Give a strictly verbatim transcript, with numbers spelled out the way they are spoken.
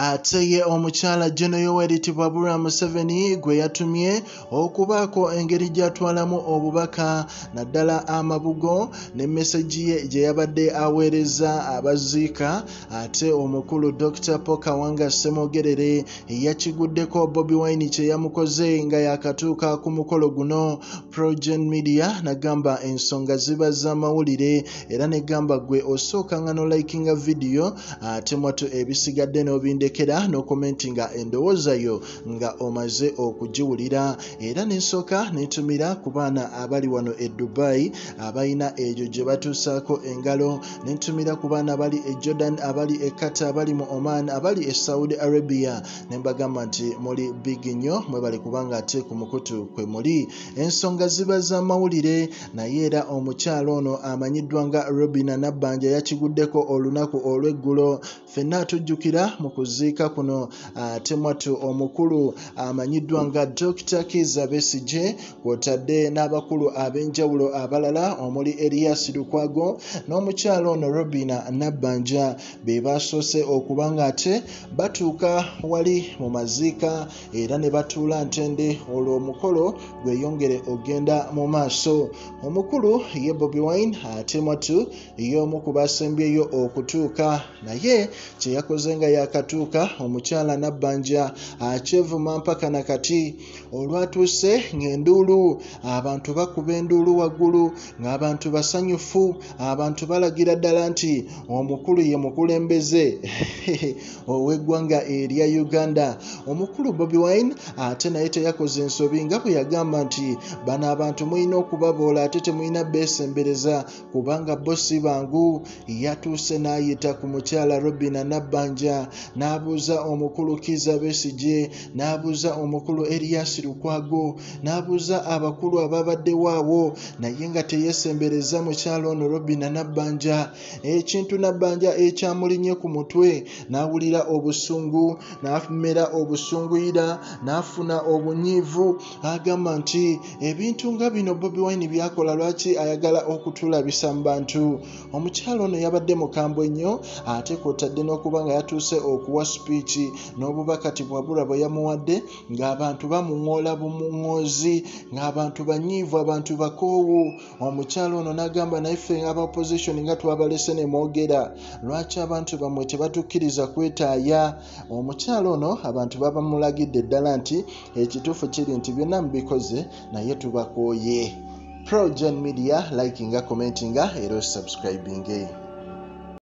Ate ye omukyala General Yoweri Babura Museveni gwe yatumye okubaako engeri gyatwalamu obubaka naddala amabugo ne message ye gye yabadde aweereza abaziika. Ate omukulu Doctor Pokawanga Semogerere yakiguddeko Bobi Wine kye yamukoze nga yakatuuka ku mukolo guno. Projourn Media nagamba ensonga ziba z'amawulire era negamba gwe osooka nga no likinga video ate mwatu A B C garden of India keda no commentinga endowooza yo nga omaze okujiwulira era n'ensoka netumira ku baana abali wano e Dubai abalina e Jojibatu saako engalo, netumira ku baana abali e Jordan, abali e Qatar, abali mu Oman, abali e Saudi Arabia, nembagamba nti muli big nnyo mwe bali kubanga ate ku mukutu kwe muli ensonga ziba za mawulire. Naye era omukyalo ono amanyiddwa nga Robinah Nabbanja yakiguddeko olunaku olweggulo. Fenna tujjukira mu kuziika kuno ate mwatu omukulu amanyiddwa nga Doctor Kiza B C J kw'otadde n'abakulu ab'enjawulo abalala omuli Elias Lukwago n'omukyala ono Robinah Nabbanja be basoose okuba nga ate batuuka wali mu maziika era ne batuula ntende olwo omukolo Weyongere ogenda mu maaso. Omukulu ye Bobi Wine ate mwatu y'omu ku basembyeyo okutuuka, naye kye yakoze nga yakatuuka omukyala Nabbanja akyevuma mpaka na kati. Olwatuuse ng'enduulu abantu bakuba enduulu waggulu ng'abantu basanyufu, abantu balagira ddala nti omukulu ye mukulembeze ow'eggwanga erya Uganda. Omukulu Bobi Wine ate naye teyakoze ensobi nga bwe yagamba nti bano abantu mulina okubaboola ate temulina beesembereza kubanga bo si bangu. Yatuuse n'ayita ku mukyala Robinah Nabbanja n'abuuza omukulu Kiza B C J, n'abuuza omukulu Elias Lukwago, n'abuuza abakulu ababadde waawo, naye nga teyeesembereza mukyala ono Robinah Nabbanja. Ekintu Nabbanja ekyamulinnye ku mutwe, n'awulira obusungu, n'afumera obusunguyira, n'afuna obunyiivu, agamba nti ebintu nga bino Bobi Wine byakola lwaki ayagala okutulabisa mu bantu. Omukyala ono yabadde mukambwe nnyo ate kw'otadde n'okuba nga yatuuse okuwa speech n'obubaka tibwabula bwe yamuwadde ng'abantu bamuŋoola bumuŋoozi, ng'abantu banyiivu, abantu bakoowu. Omukyala ono n'agamba naffe aba opposition nga twabalese ne mwogera lwaki abantu bamwe tebatukkiriza kwetaaya. Omukyala ono abantu babamulagidde ddala nti ekituufu kiri nti byonna mubikoze naye tubakooye. Projourn Media likinga, commentinga era subscribinge.